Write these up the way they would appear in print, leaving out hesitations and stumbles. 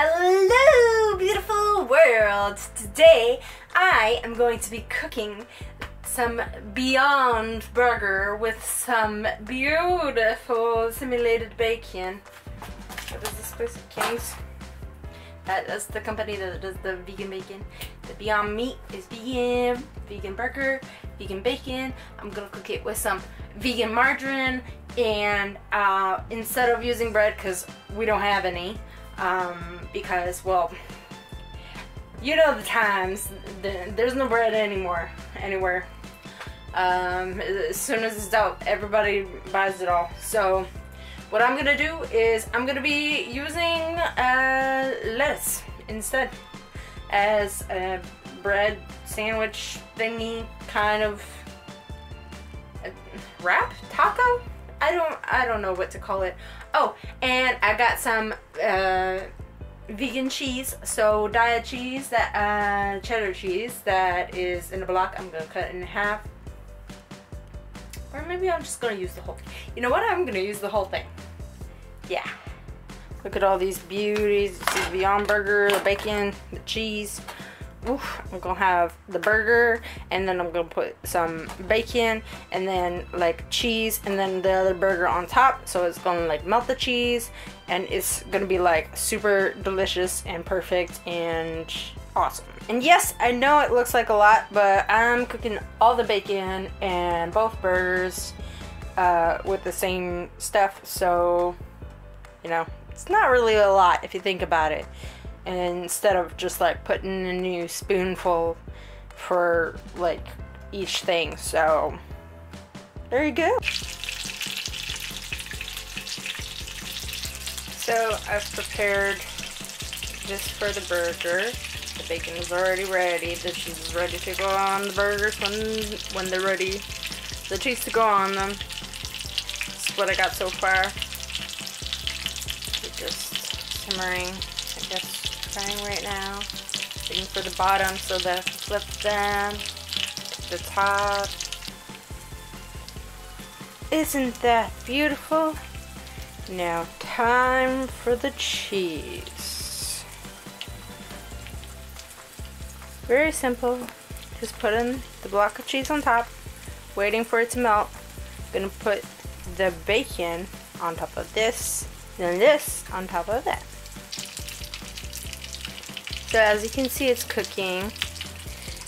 Hello, beautiful world! Today I am going to be cooking some Beyond Burger with some beautiful simulated bacon. What is this place? Kings? That's the company that does the vegan bacon. The Beyond Meat is vegan burger, vegan bacon. I'm gonna cook it with some vegan margarine and instead of using bread because we don't have any. Because, well, you know the times, there's no bread anymore, anywhere. As soon as it's out, everybody buys it all. So, what I'm gonna do is I'm gonna be using lettuce instead as a bread sandwich thingy kind of wrap? Taco? I don't know what to call it. Oh, and I got some vegan cheese, so diet cheese, that cheddar cheese that is in a block. I'm gonna cut it in half, or maybe I'm just gonna use the whole thing. You know what? I'm gonna use the whole thing. Yeah. Look at all these beauties. The Beyond Burger, the bacon, the cheese. Oof, I'm gonna have the burger, and then I'm gonna put some bacon, and then like cheese, and then the other burger on top, so it's gonna like melt the cheese, and it's gonna be like super delicious and perfect and awesome. And yes, I know it looks like a lot, but I'm cooking all the bacon and both burgers with the same stuff, so you know, it's not really a lot if you think about it. And instead of just like putting a new spoonful for like each thing, so there you go. So I've prepared this for the burger. The bacon is already ready. The cheese is ready to go on the burgers when they're ready. The cheese to go on them. That's what I got so far. It's just simmering, I guess. Right now, looking for the bottom so that I can flip them, the top. Isn't that beautiful? Now time for the cheese. Very simple, just put in the block of cheese on top, waiting for it to melt. I'm gonna put the bacon on top of this, then this on top of that. So as you can see, it's cooking.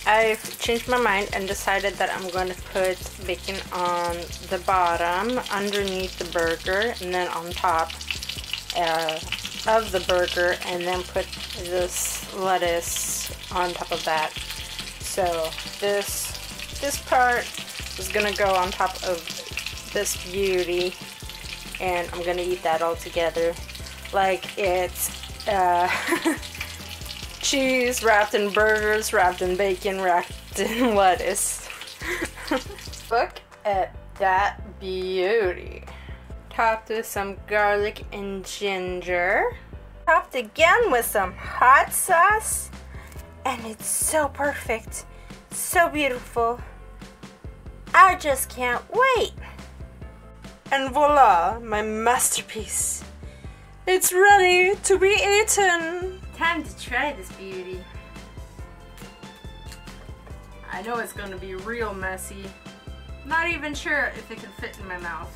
I've changed my mind and decided that I'm going to put bacon on the bottom, underneath the burger, and then on top of the burger, and then put this lettuce on top of that. So this part is going to go on top of this beauty, and I'm going to eat that all together like it's... cheese wrapped in burgers, wrapped in bacon, wrapped in lettuce. Look at that beauty. Topped with some garlic and ginger. Topped again with some hot sauce. And it's so perfect. So beautiful. I just can't wait. And voila, my masterpiece. It's ready to be eaten. Time to try this beauty. I know it's gonna be real messy. Not even sure if it can fit in my mouth.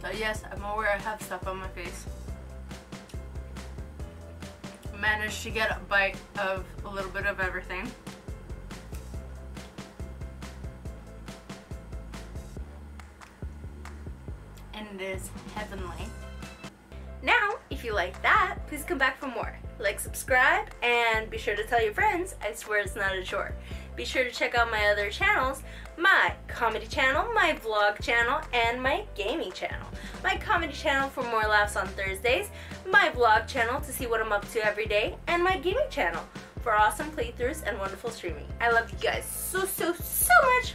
So yes, I'm aware I have stuff on my face. Managed to get a bite of a little bit of everything. And it is heavenly. Now, if you like that, please come back for more. Like, subscribe, and be sure to tell your friends. I swear it's not a chore. Be sure to check out my other channels, my comedy channel, my vlog channel, and my gaming channel. My comedy channel for more laughs on Thursdays, my vlog channel to see what I'm up to every day, and my gaming channel for awesome playthroughs and wonderful streaming. I love you guys so much.